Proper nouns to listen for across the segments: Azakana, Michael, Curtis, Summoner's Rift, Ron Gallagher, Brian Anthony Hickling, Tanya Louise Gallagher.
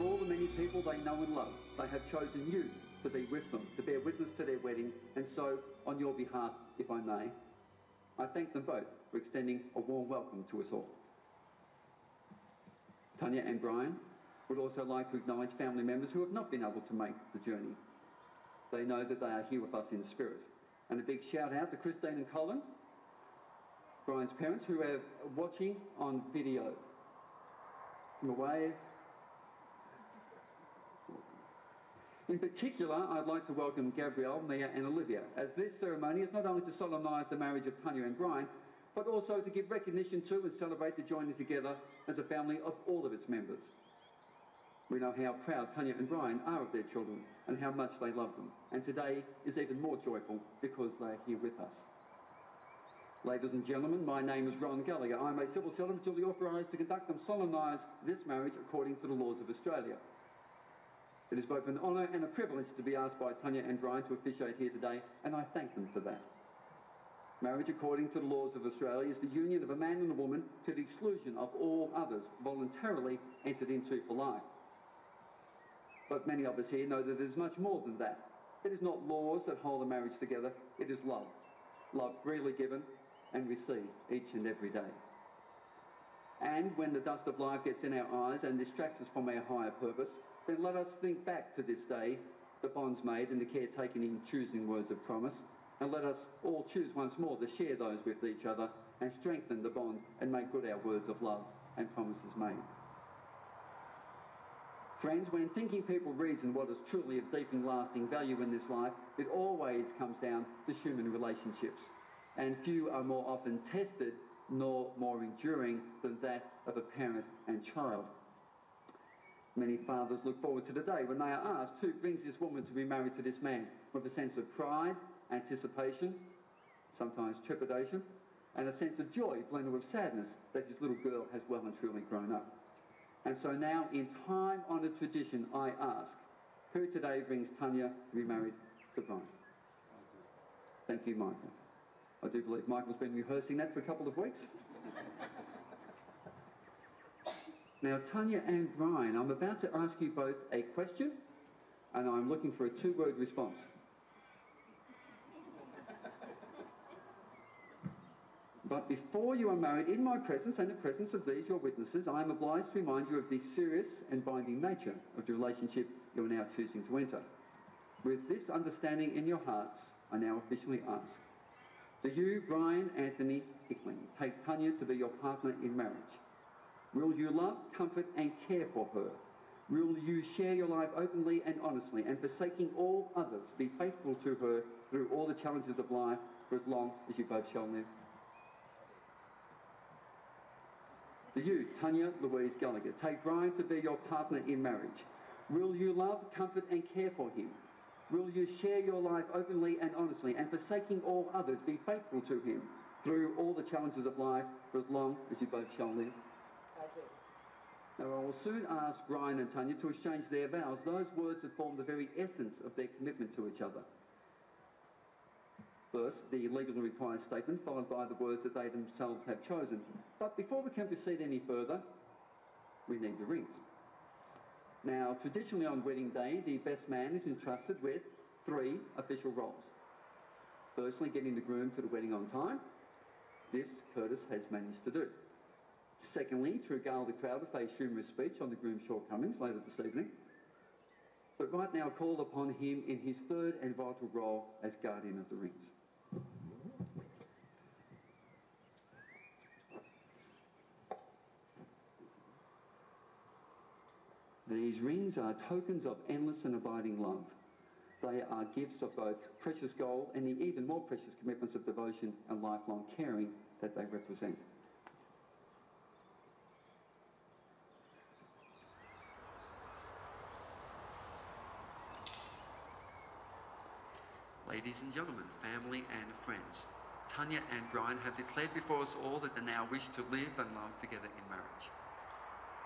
Of all the many people they know and love, they have chosen you to be with them, to bear witness to their wedding, and so, on your behalf, if I may, I thank them both for extending a warm welcome to us all. Tanya and Brian would also like to acknowledge family members who have not been able to make the journey. They know that they are here with us in spirit. And a big shout out to Christine and Colin, Brian's parents, who are watching on video. In a way, in particular, I'd like to welcome Gabrielle, Mia and Olivia, as this ceremony is not only to solemnise the marriage of Tanya and Brian, but also to give recognition to and celebrate the joining together as a family of all of its members. We know how proud Tanya and Brian are of their children and how much they love them. And today is even more joyful because they are here with us. Ladies and gentlemen, my name is Ron Gallagher. I am a civil servant duly authorised to conduct and solemnise this marriage according to the laws of Australia. It is both an honour and a privilege to be asked by Tanya and Brian to officiate here today, and I thank them for that. Marriage, according to the laws of Australia, is the union of a man and a woman to the exclusion of all others voluntarily entered into for life. But many of us here know that it is much more than that. It is not laws that hold a marriage together, it is love. Love freely given and received each and every day. And when the dust of life gets in our eyes and distracts us from our higher purpose, then let us think back to this day, the bonds made and the care taken in choosing words of promise, and let us all choose once more to share those with each other and strengthen the bond and make good our words of love and promises made. Friends, when thinking people reason what is truly of deep and lasting value in this life, it always comes down to human relationships, and few are more often tested nor more enduring than that of a parent and child. Many fathers look forward to the day when they are asked who brings this woman to be married to this man with a sense of pride, anticipation, sometimes trepidation, and a sense of joy blended with sadness that his little girl has well and truly grown up. And so now, in time-honoured tradition, I ask, who today brings Tanya to be married to Brian? Thank you, Michael. I do believe Michael's been rehearsing that for a couple of weeks. Now, Tanya and Brian, I'm about to ask you both a question, and I'm looking for a two-word response. But before you are married, in my presence and the presence of these, your witnesses, I am obliged to remind you of the serious and binding nature of the relationship you are now choosing to enter. With this understanding in your hearts, I now officially ask, do you, Brian Anthony Hickling, take Tanya to be your partner in marriage? Will you love, comfort and care for her? Will you share your life openly and honestly, and forsaking all others, be faithful to her through all the challenges of life for as long as you both shall live? Do you, Tanya Louise Gallagher, take Brian to be your partner in marriage? Will you love, comfort and care for him? Will you share your life openly and honestly, and forsaking all others, be faithful to him through all the challenges of life for as long as you both shall live? Now, I will soon ask Brian and Tanya to exchange their vows, those words that form the very essence of their commitment to each other. First, the legal and required statement, followed by the words that they themselves have chosen. But before we can proceed any further, we need the rings. Now, traditionally on wedding day, the best man is entrusted with three official roles. Firstly, getting the groom to the wedding on time. This Curtis has managed to do. Secondly, to regale the crowd with a humorous speech on the groom's shortcomings later this evening. But right now, call upon him in his third and vital role as guardian of the rings. These rings are tokens of endless and abiding love. They are gifts of both precious gold and the even more precious commitments of devotion and lifelong caring that they represent. Ladies and gentlemen, family and friends, Tanya and Brian have declared before us all that they now wish to live and love together in marriage.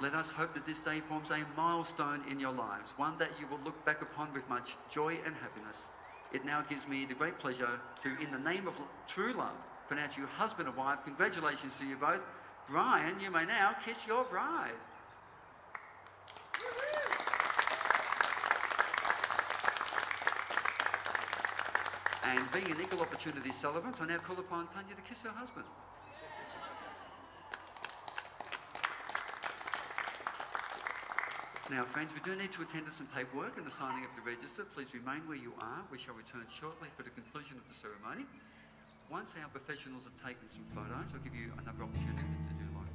Let us hope that this day forms a milestone in your lives, one that you will look back upon with much joy and happiness. It now gives me the great pleasure to, in the name of true love, pronounce you husband and wife. Congratulations to you both. Brian, you may now kiss your bride. And being an equal opportunity celebrant, I now call upon Tanya to kiss her husband. Now, friends, we do need to attend to some paperwork and the signing of the register. Please remain where you are. We shall return shortly for the conclusion of the ceremony. Once our professionals have taken some photos, I'll give you another opportunity to do likewise.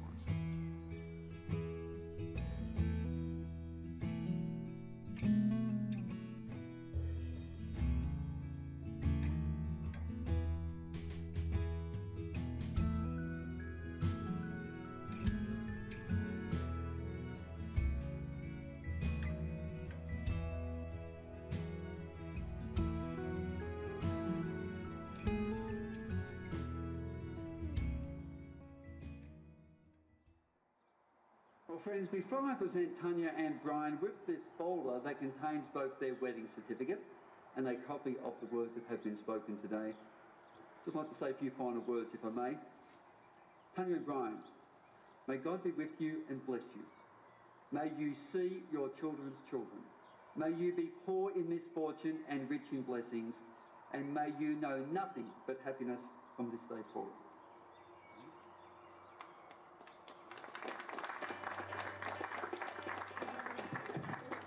Friends, before I present Tanya and Brian with this folder that contains both their wedding certificate and a copy of the words that have been spoken today, I'd just like to say a few final words, if I may. Tanya and Brian, may God be with you and bless you. May you see your children's children. May you be poor in misfortune and rich in blessings, and may you know nothing but happiness from this day forward.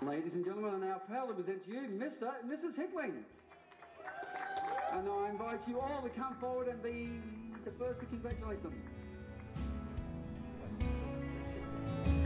Ladies and gentlemen, I'm now proud to present to you Mr. and Mrs. Hickling. And I invite you all to come forward and be the first to congratulate them.